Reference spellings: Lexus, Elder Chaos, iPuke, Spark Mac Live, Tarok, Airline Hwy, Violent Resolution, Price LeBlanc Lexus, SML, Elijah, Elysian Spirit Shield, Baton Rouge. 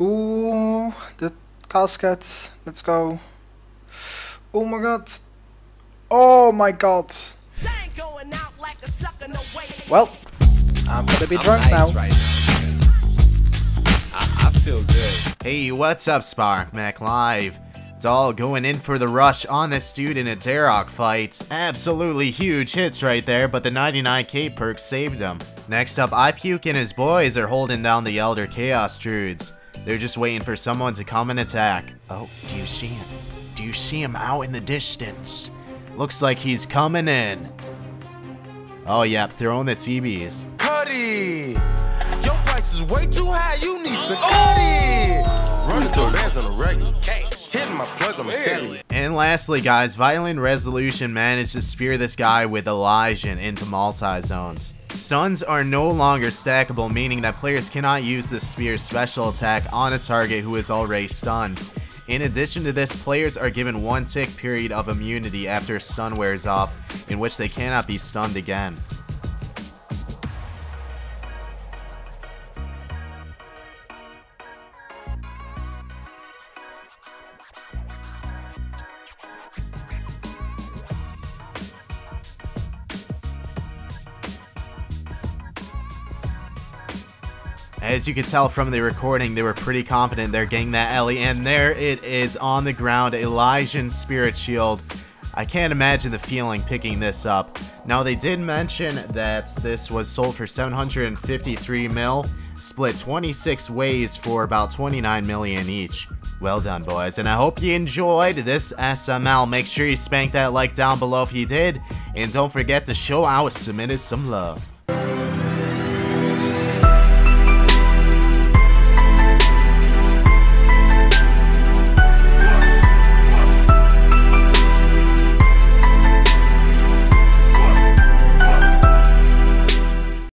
Ooh, the casket. Let's go. Oh my god. Oh my god. Well, I'm gonna be drunk now. Right now. I feel good. Hey, what's up, Spark Mac Live? Doll going in for the rush on this dude in a Tarok fight. Absolutely huge hits right there, but the 99k perk saved him. Next up, iPuke and his boys are holding down the Elder Chaos druids. They're just waiting for someone to come and attack. Oh, do you see him? Do you see him out in the distance? Looks like he's coming in. Oh, yep, throwing the TBs. Cuddy! Your price is way too high, you need to cuddy! Running to a man's on a regular. Hitting my plug on the celly. And lastly, guys, Violent Resolution managed to spear this guy with Elijah into multi-zones. Stuns are no longer stackable, meaning that players cannot use this spear's special attack on a target who is already stunned. In addition to this, players are given one tick period of immunity after stun wears off, in which they cannot be stunned again. As you can tell from the recording, they were pretty confident they're getting that Ellie, and there it is on the ground, Elysian Spirit Shield. I can't imagine the feeling picking this up. Now, they did mention that this was sold for 753 mil, split 26 ways for about 29 million each. Well done, boys, and I hope you enjoyed this SML. Make sure you spank that like down below if you did, and don't forget to show our submitters some love.